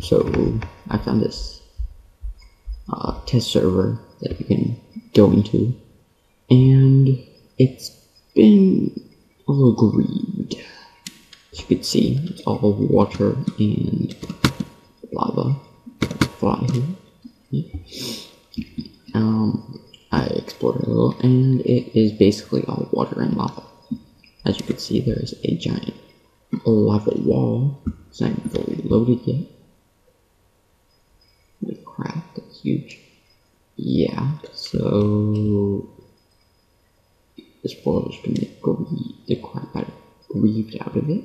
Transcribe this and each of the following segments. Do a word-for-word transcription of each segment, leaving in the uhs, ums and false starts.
So I found this uh, test server that you can go into, and it's been all grieved. As you can see, it's all water and lava. Fly here. Um, I explored a little, and it is basically all water and lava. As you can see, there is a giant lava wall. It's not even fully loaded yet. Holy crap, that's huge. Yeah, so this wall is gonna grieve the crap out of it, grieved out of it.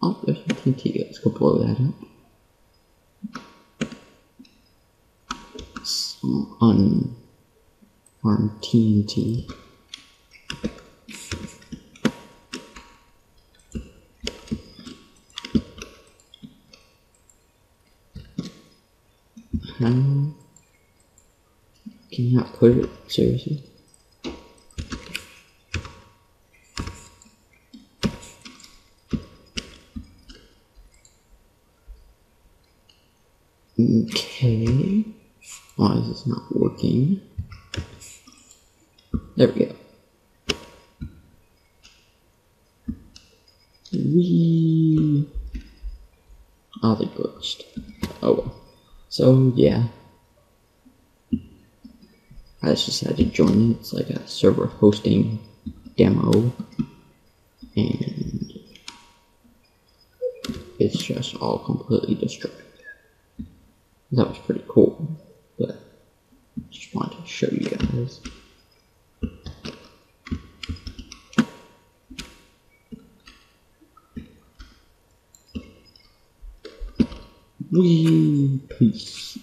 Oh, there's some T N T. Let's go blow that up. Some unarmed T N T. How can you not put it? Seriously? Okay. Why is this not working? There we go. Wee. Oh, they glitched. Oh well. So yeah. I just decided to join it. It's like a server hosting demo. And it's just all completely destroyed. That was pretty cool, but just wanted to show you guys. Wee, peace.